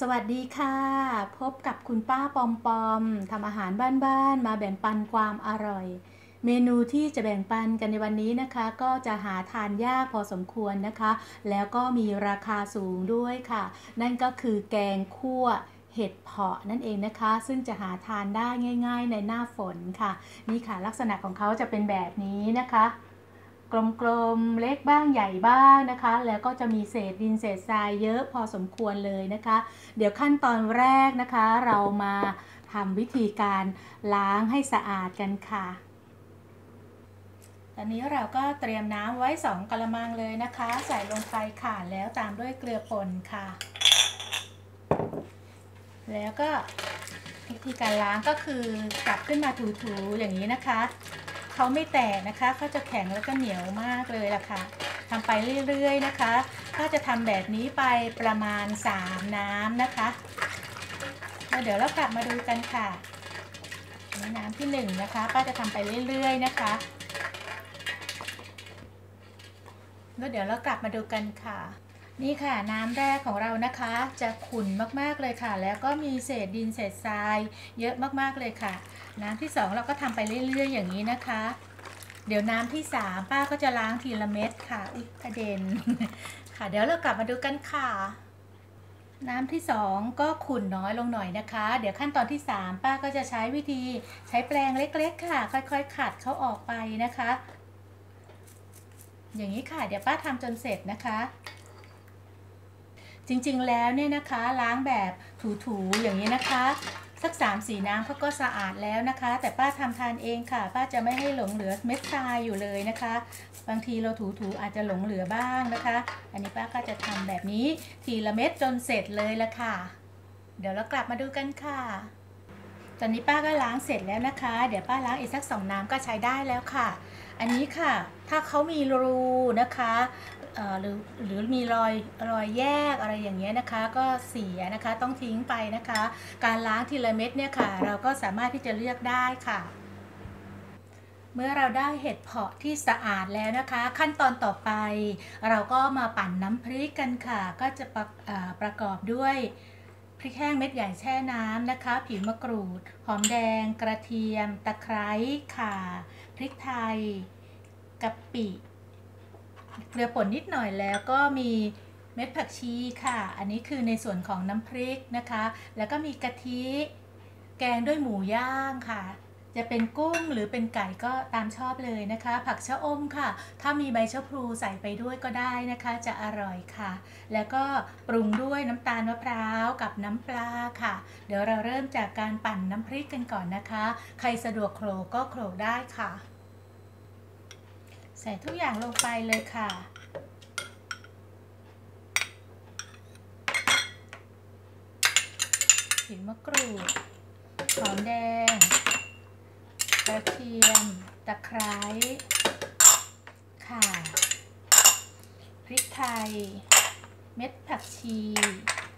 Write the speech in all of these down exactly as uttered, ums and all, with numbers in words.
สวัสดีค่ะพบกับคุณป้าปอมปอมทำอาหารบ้านๆมาแบ่งปันความอร่อยเมนูที่จะแบ่งปันกันในวันนี้นะคะก็จะหาทานยากพอสมควรนะคะแล้วก็มีราคาสูงด้วยค่ะนั่นก็คือแกงคั่วเห็ดเผาะนั่นเองนะคะซึ่งจะหาทานได้ง่ายๆในหน้าฝนค่ะนี่ค่ะลักษณะของเขาจะเป็นแบบนี้นะคะกลมๆเล็กบ้างใหญ่บ้างนะคะแล้วก็จะมีเศษดินเศษทรายเยอะพอสมควรเลยนะคะเดี๋ยวขั้นตอนแรกนะคะเรามาทำวิธีการล้างให้สะอาดกันค่ะตอนนี้เราก็เตรียมน้ำไว้สองกะละมังเลยนะคะใส่ลงไปค่ะแล้วตามด้วยเกลือป่นค่ะแล้วก็วิธีการล้างก็คือจับขึ้นมาถูๆอย่างนี้นะคะเขาไม่แตกนะคะเขาจะแข็งแล้วก็เหนียวมากเลยล่ะค่ะทำไปเรื่อยๆนะคะถ้าจะทำแบบนี้ไปประมาณสามน้ำนะคะแล้วเดี๋ยวเรากลับมาดูกันค่ะน้ำที่หนึ่งนะคะป้าจะทำไปเรื่อยๆนะคะแล้วเดี๋ยวเรากลับมาดูกันค่ะนี่ค่ะน้ำแรกของเรานะคะจะขุ่นมากๆเลยค่ะแล้วก็มีเศษดินเศษทรายเยอะมากๆเลยค่ะน้ำที่สองเราก็ทำไปเรื่อยๆอย่างนี้นะคะเดี๋ยวน้ำที่สามป้าก็จะล้างทีละเม็ดค่ะอุ๊ยกระเด็นค่ะเดี๋ยวเรากลับมาดูกันค่ะน้ำที่สองก็ขุ่นน้อยลงหน่อยนะคะเดี๋ยวขั้นตอนที่สามป้าก็จะใช้วิธีใช้แปรงเล็กๆค่ะค่อยๆขัดเขาออกไปนะคะอย่างนี้ค่ะเดี๋ยวป้าทำจนเสร็จนะคะจริงๆแล้วเนี่ยนะคะล้างแบบถูๆอย่างนี้นะคะสักสามสี่น้ำเขาก็สะอาดแล้วนะคะแต่ป้าทำทานเองค่ะป้าจะไม่ให้หลงเหลือเม็ดทรายอยู่เลยนะคะบางทีเราถูๆอาจจะหลงเหลือบ้างนะคะอันนี้ป้าก็จะทำแบบนี้ทีละเม็ดจนเสร็จเลยละค่ะเดี๋ยวเรากลับมาดูกันค่ะตอนนี้ป้าก็ล้างเสร็จแล้วนะคะเดี๋ยวป้าล้างอีกสักสองน้ำก็ใช้ได้แล้วค่ะอันนี้ค่ะถ้าเขามีรูนะคะหรือหรือมีรอยรอยแยกอะไรอย่างเงี้ยนะคะก็เสียนะคะต้องทิ้งไปนะคะการล้างทีละเม็ดเนี่ยค่ะเราก็สามารถที่จะเลือกได้ค่ะเมื่อเราได้เห็ดเผาะที่สะอาดแล้วนะคะขั้นตอนต่อไปเราก็มาปั่นน้ำพริกกันค่ะก็จะประประกอบด้วยพริกแห้งเม็ดใหญ่แช่น้ำนะคะผิวมะกรูดหอมแดงกระเทียมตะไคร้ข่าพริกไทยกะปิเกลือป่นนิดหน่อยแล้วก็มีเม็ดผักชีค่ะอันนี้คือในส่วนของน้ำพริกนะคะแล้วก็มีกะทิแกงด้วยหมูย่างค่ะจะเป็นกุ้งหรือเป็นไก่ก็ตามชอบเลยนะคะผักชะอมค่ะถ้ามีใบชะพลูใส่ไปด้วยก็ได้นะคะจะอร่อยค่ะแล้วก็ปรุงด้วยน้ำตาลมะพร้าวกับน้ำปลาค่ะเดี๋ยวเราเริ่มจากการปั่นน้ำพริกกันก่อนนะคะใครสะดวกโขลกก็โขลกได้ค่ะใส่ทุกอย่างลงไปเลยค่ะผิวมะกรูดหอมแดงกระเทียมตะไคร้ข่าพริกไทยเม็ดผักชี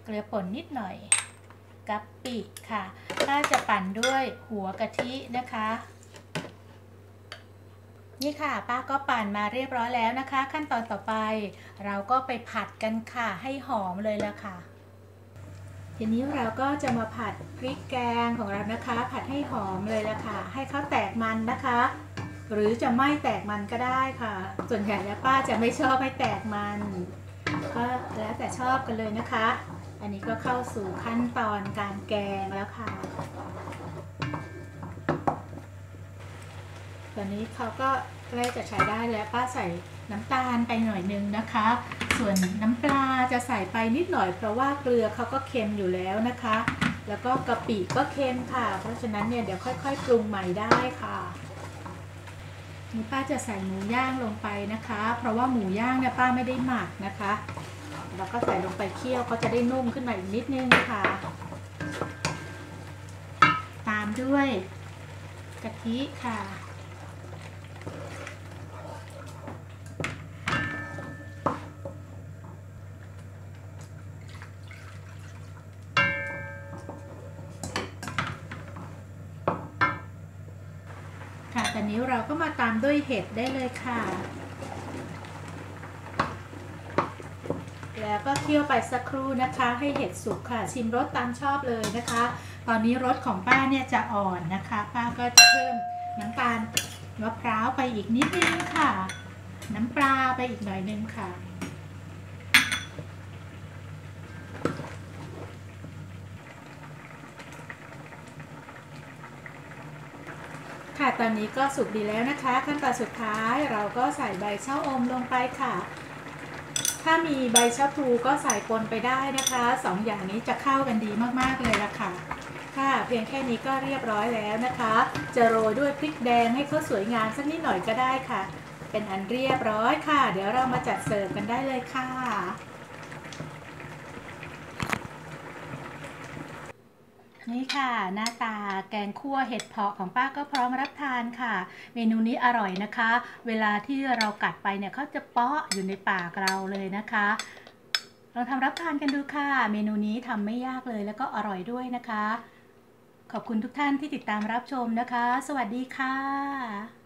เกลือป่นนิดหน่อยกะปิค่ะถ้าจะปั่นด้วยหัวกะทินะคะนี่ค่ะป้าก็ปั่นมาเรียบร้อยแล้วนะคะขั้นตอนต่อไปเราก็ไปผัดกันค่ะให้หอมเลยละค่ะทีนี้เราก็จะมาผัดพริกแกงของเรานะคะผัดให้หอมเลยละค่ะให้เขาแตกมันนะคะหรือจะไม่แตกมันก็ได้ค่ะส่วนใหญ่แล้วป้าจะไม่ชอบให้แตกมันก็แล้วแต่ชอบกันเลยนะคะอันนี้ก็เข้าสู่ขั้นตอนการแกงแล้วค่ะตอนนี้เขาก็ใกล้จะใช้ได้แล้วป้าใส่น้ำตาลไปหน่อยนึงนะคะส่วนน้ำปลาจะใส่ไปนิดหน่อยเพราะว่าเกลือเขาก็เค็มอยู่แล้วนะคะแล้วก็กะปิก็เค็มค่ะเพราะฉะนั้นเนี่ยเดี๋ยวค่อยๆปรุงใหม่ได้ค่ะนี่ป้าจะใส่หมูย่างลงไปนะคะเพราะว่าหมูย่างเนี่ยป้าไม่ได้หมักนะคะเราก็ใส่ลงไปเคี่ยวก็จะได้นุ่มขึ้นมาอีกนิดนึงค่ะตามด้วยกะทิค่ะแต่นี้เราก็มาตามด้วยเห็ดได้เลยค่ะแล้ แล้วก็เคี่ยวไปสักครู่นะคะให้เห็ดสุกค่ะชิมรสตามชอบเลยนะคะตอนนี้รสของป้าเนี่ยจะอ่อนนะคะป้าก็จะเพิ่มน้ำตาลมะพร้าวไปอีกนิดนึงค่ะน้ำปลาไปอีกหน่อยนึงค่ะค่ะตอนนี้ก็สุกดีแล้วนะคะขั้นตอนสุดท้ายเราก็ใส่ใบชะอมลงไปค่ะถ้ามีใบชะพลูก็ใส่ปนไปได้นะคะสองอย่างนี้จะเข้ากันดีมากๆเลยละค่ะค่ะเพียงแค่นี้ก็เรียบร้อยแล้วนะคะจะโรยด้วยพริกแดงให้เขาสวยงามสักนิดหน่อยก็ได้ค่ะเป็นอันเรียบร้อยค่ะเดี๋ยวเรามาจัดเสิร์ฟกันได้เลยค่ะนี่ค่ะหน้าตาแกงคั่วเห็ดเผาะของป้าก็พร้อมรับทานค่ะเมนูนี้อร่อยนะคะเวลาที่เรากัดไปเนี่ยเขาจะเปาะอยู่ในปากเราเลยนะคะลองทำรับทานกันดูค่ะเมนูนี้ทำไม่ยากเลยแล้วก็อร่อยด้วยนะคะขอบคุณทุกท่านที่ติดตามรับชมนะคะสวัสดีค่ะ